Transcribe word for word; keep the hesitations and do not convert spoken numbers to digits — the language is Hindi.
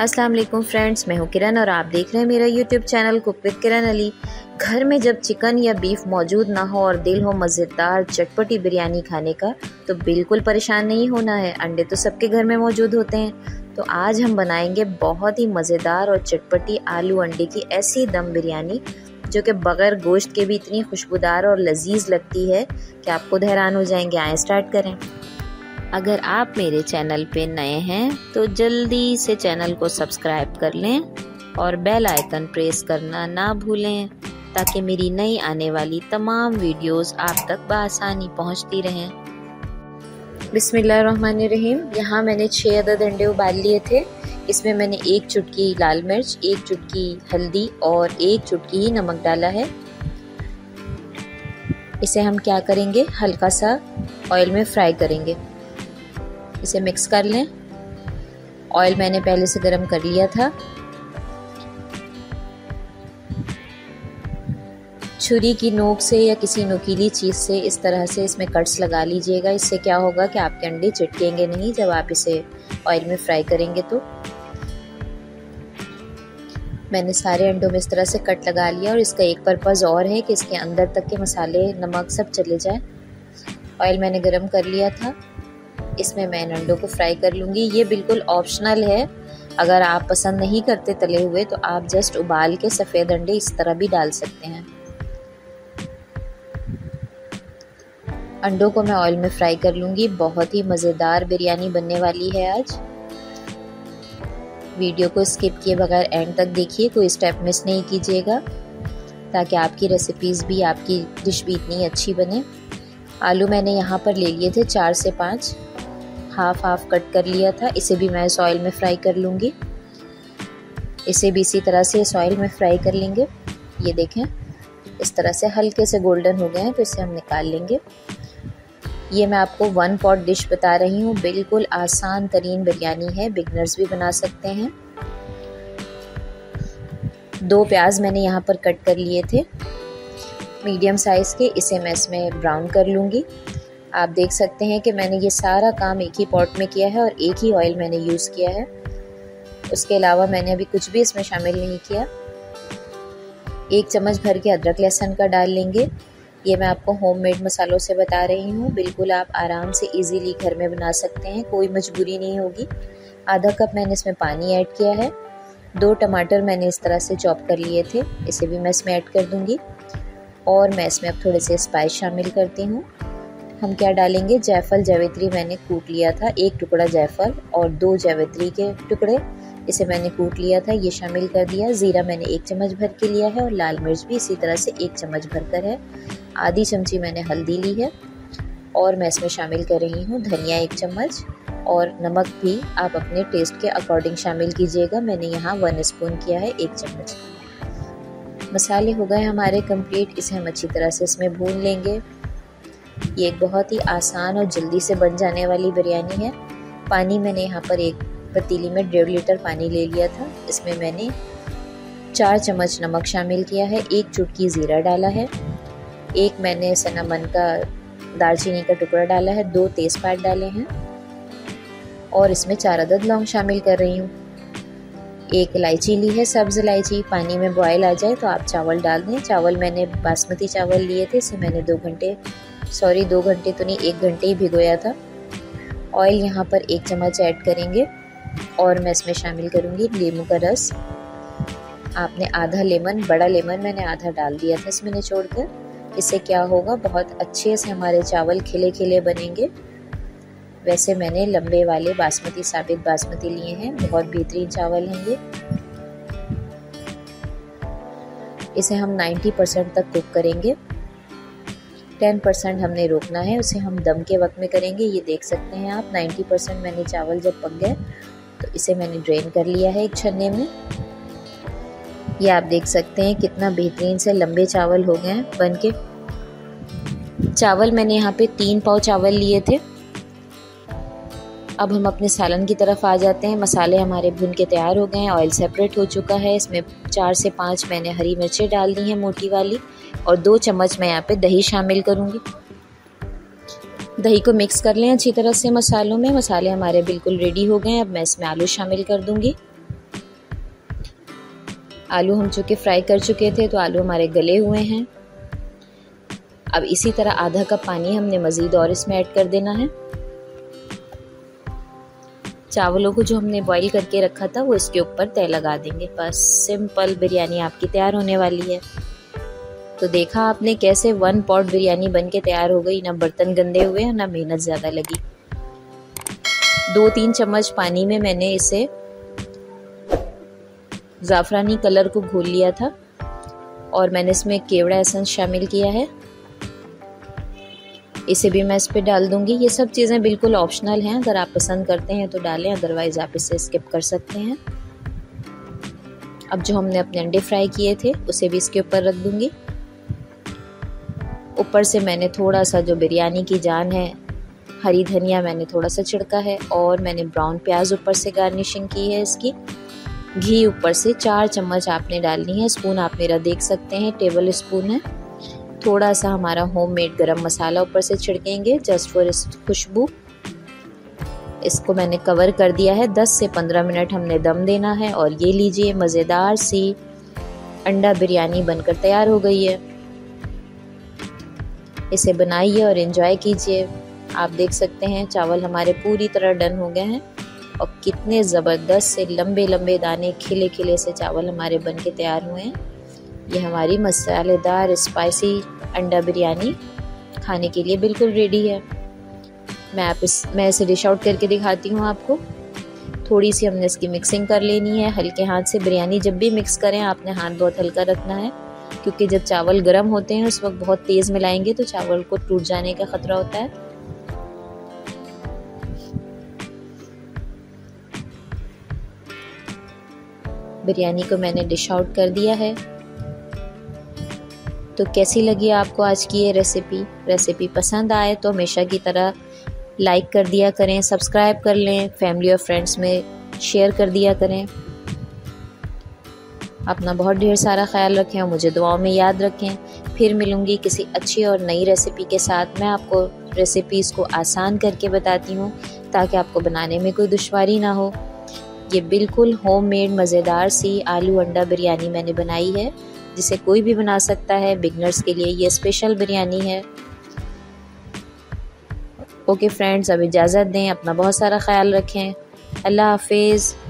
अस्सलाम वालेकुम फ्रेंड्स, मैं हूँ किरण और आप देख रहे हैं मेरा YouTube channel cook with Kiran Ali. घर में जब चिकन या बीफ मौजूद ना हो और दिल हो मज़ेदार चटपटी बिरयानी खाने का तो बिल्कुल परेशान नहीं होना है। अंडे तो सबके घर में मौजूद होते हैं, तो आज हम बनाएंगे बहुत ही मज़ेदार और चटपटी आलू अंडे की ऐसी दम बिरयानी जो कि बग़ैर गोश्त के भी इतनी खुशबूदार और लजीज लगती है कि आप खुद हैरान हो जाएंगे। आए स्टार्ट करें। अगर आप मेरे चैनल पे नए हैं तो जल्दी से चैनल को सब्सक्राइब कर लें और बेल आइकन प्रेस करना ना भूलें ताकि मेरी नई आने वाली तमाम वीडियोस आप तक बआसानी पहुंचती रहें। बिस्मिल्लाहिर्रहमानिर्रहीम। यहाँ मैंने छः अदद अंडे उबाल लिए थे। इसमें मैंने एक चुटकी लाल मिर्च, एक चुटकी हल्दी और एक चुटकी ही नमक डाला है। इसे हम क्या करेंगे, हल्का सा ऑयल में फ्राई करेंगे। इसे मिक्स कर लें। ऑयल मैंने पहले से गरम कर लिया था। छुरी की नोक से या किसी नुकीली चीज़ से इस तरह से इसमें कट्स लगा लीजिएगा। इससे क्या होगा कि आपके अंडे चिटकेंगे नहीं जब आप इसे ऑयल में फ्राई करेंगे। तो मैंने सारे अंडों में इस तरह से कट लगा लिया और इसका एक पर्पज़ और है कि इसके अंदर तक के मसाले नमक सब चले जाए। ऑयल मैंने गरम कर लिया था, इसमें मैं अंडों को फ्राई कर लूँगी। ये बिल्कुल ऑप्शनल है, अगर आप पसंद नहीं करते तले हुए तो आप जस्ट उबाल के सफ़ेद अंडे इस तरह भी डाल सकते हैं। अंडों को मैं ऑयल में फ्राई कर लूँगी। बहुत ही मज़ेदार बिरयानी बनने वाली है आज। वीडियो को स्किप किए बगैर एंड तक देखिए, कोई स्टेप मिस नहीं कीजिएगा ताकि आपकी रेसिपीज़ भी, आपकी डिश भी इतनी अच्छी बने। आलू मैंने यहाँ पर ले लिए थे चार से पाँच, हाफ हाफ कट कर लिया था। इसे भी मैं इस ऑयल में फ्राई कर लूँगी। इसे भी इसी तरह से इस ऑयल में फ्राई कर लेंगे। ये देखें इस तरह से हल्के से गोल्डन हो गए हैं तो इसे हम निकाल लेंगे। ये मैं आपको वन पॉट डिश बता रही हूँ, बिल्कुल आसान तरीन बिरयानी है, बिगनर्स भी बना सकते हैं। दो प्याज मैंने यहाँ पर कट कर लिए थे मीडियम साइज़ के, इसे मैं इसमें ब्राउन कर लूँगी। आप देख सकते हैं कि मैंने ये सारा काम एक ही पॉट में किया है और एक ही ऑयल मैंने यूज़ किया है। उसके अलावा मैंने अभी कुछ भी इसमें शामिल नहीं किया। एक चम्मच भर के अदरक लहसुन का डाल लेंगे। ये मैं आपको होममेड मसालों से बता रही हूँ, बिल्कुल आप आराम से इजीली घर में बना सकते हैं, कोई मजबूरी नहीं होगी। आधा कप मैंने इसमें पानी ऐड किया है। दो टमाटर मैंने इस तरह से चॉप कर लिए थे, इसे भी मैं इसमें ऐड कर दूँगी। और मैं इसमें अब थोड़े से स्पाइस शामिल करती हूँ। हम क्या डालेंगे, जायफल जावित्री मैंने कूट लिया था, एक टुकड़ा जायफल और दो जावित्री के टुकड़े, इसे मैंने कूट लिया था, ये शामिल कर दिया। ज़ीरा मैंने एक चम्मच भर के लिया है और लाल मिर्च भी इसी तरह से एक चम्मच भर कर है। आधी चमची मैंने हल्दी ली है और मैं इसमें शामिल कर रही हूँ धनिया एक चम्मच, और नमक भी आप अपने टेस्ट के अकॉर्डिंग शामिल कीजिएगा। मैंने यहाँ वन स्पून किया है, एक चम्मच। मसाले हो गए हमारे कंप्लीट, इसे हम अच्छी तरह से इसमें भून लेंगे। ये एक बहुत ही आसान और जल्दी से बन जाने वाली बिरयानी है। पानी मैंने यहाँ पर एक पतीली में डेढ़ लीटर पानी ले लिया था, इसमें मैंने चार चम्मच नमक शामिल किया है, एक चुटकी ज़ीरा डाला है, एक मैंने सिनेमन का दालचीनी का टुकड़ा डाला है, दो तेज़पात डाले हैं और इसमें चार अदद लौंग शामिल कर रही हूँ। एक इलायची ली है, सब्ज़ इलायची। पानी में बॉयल आ जाए तो आप चावल डाल दें। चावल मैंने बासमती चावल लिए थे, इसे मैंने दो घंटे सॉरी दो घंटे तो नहीं एक घंटे ही भिगोया था। ऑयल यहाँ पर एक चम्मच ऐड करेंगे और मैं इसमें शामिल करूँगी नींबू का रस। आपने आधा लेमन, बड़ा लेमन मैंने आधा डाल दिया था इसमें निचोड़ कर। इससे क्या होगा, बहुत अच्छे से हमारे चावल खिले खिले बनेंगे। वैसे मैंने लंबे वाले बासमती, साबित बासमती लिए हैं, बहुत बेहतरीन चावल हैं ये। इसे हम नब्बे परसेंट तक कुक करेंगे, दस परसेंट हमने रोकना है, उसे हम दम के वक्त में करेंगे। ये देख सकते हैं आप, नब्बे परसेंट मैंने चावल जब पक गए तो इसे मैंने ड्रेन कर लिया है एक छन्ने में। ये आप देख सकते हैं कितना बेहतरीन से लंबे चावल हो गए हैं बन के। चावल मैंने यहाँ पे तीन पाव चावल लिए थे। अब हम अपने सालन की तरफ आ जाते हैं। मसाले हमारे भुन के तैयार हो गए हैं, ऑयल सेपरेट हो चुका है। इसमें चार से पाँच मैंने हरी मिर्चें डाल दी हैं मोटी वाली, और दो चम्मच मैं यहाँ पे दही शामिल करूँगी। दही को मिक्स कर लें अच्छी तरह से मसालों में। मसाले हमारे बिल्कुल रेडी हो गए हैं। अब मैं इसमें आलू शामिल कर दूँगी। आलू हम चूँकि फ्राई कर चुके थे तो आलू हमारे गले हुए हैं। अब इसी तरह आधा कप पानी हमने मज़ीद और इसमें ऐड कर देना है। चावलों को जो हमने बॉईल करके रखा था वो इसके ऊपर तय लगा देंगे। बस सिंपल बिरयानी आपकी तैयार होने वाली है। तो देखा आपने कैसे वन पॉट बिरयानी बनके तैयार हो गई, ना बर्तन गंदे हुए ना मेहनत ज़्यादा लगी। दो तीन चम्मच पानी में मैंने इसे ज़ाफ़रानी कलर को घोल लिया था और मैंने इसमें केवड़ा एसेंस शामिल किया है, इसे भी मैं इस पर डाल दूंगी। ये सब चीज़ें बिल्कुल ऑप्शनल हैं, अगर आप पसंद करते हैं तो डालें, अदरवाइज़ आप इसे स्किप कर सकते हैं। अब जो हमने अपने अंडे फ्राई किए थे उसे भी इसके ऊपर रख दूंगी। ऊपर से मैंने थोड़ा सा जो बिरयानी की जान है, हरी धनिया मैंने थोड़ा सा छिड़का है और मैंने ब्राउन प्याज ऊपर से गार्निशिंग की है इसकी। घी ऊपर से चार चम्मच आपने डालनी है। स्पून आप मेरा देख सकते हैं, टेबल स्पून है। थोड़ा सा हमारा होममेड गरम मसाला ऊपर से छिड़केंगे जस्ट फॉर खुशबू। इसको मैंने कवर कर दिया है, दस से पंद्रह मिनट हमने दम देना है और ये लीजिए मज़ेदार सी अंडा बिरयानी बनकर तैयार हो गई है। इसे बनाइए और एंजॉय कीजिए। आप देख सकते हैं चावल हमारे पूरी तरह डन हो गए हैं और कितने ज़बरदस्त से लंबे लंबे दाने खिले खिले से चावल हमारे बनके तैयार हुए हैं। ये हमारी मसालेदार स्पाइसी अंडा बिरयानी खाने के लिए बिल्कुल रेडी है। मैं आप इस मैं इसे डिश आउट करके दिखाती हूँ आपको। थोड़ी सी हमने इसकी मिक्सिंग कर लेनी है हल्के हाथ से। बिरयानी जब भी मिक्स करें आपने हाथ बहुत हल्का रखना है, क्योंकि जब चावल गर्म होते हैं उस वक्त बहुत तेज़ मिलाएंगे तो चावल को टूट जाने का ख़तरा होता है। बिरयानी को मैंने डिश आउट कर दिया है। तो कैसी लगी आपको आज की ये रेसिपी? रेसिपी पसंद आए तो हमेशा की तरह लाइक कर दिया करें, सब्सक्राइब कर लें, फैमिली और फ्रेंड्स में शेयर कर दिया करें। अपना बहुत ढेर सारा ख्याल रखें और मुझे दुआओं में याद रखें। फिर मिलूंगी किसी अच्छी और नई रेसिपी के साथ। मैं आपको रेसिपीज़ को आसान करके बताती हूँ ताकि आपको बनाने में कोई दुश्वारी ना हो। ये बिल्कुल होममेड मज़ेदार सी आलू अंडा बिरयानी मैंने बनाई है, जिसे कोई भी बना सकता है। बिगनर्स के लिए ये स्पेशल बिरयानी है। ओके फ्रेंड्स, अब इजाज़त दें, अपना बहुत सारा ख्याल रखें। अल्लाह हाफिज़।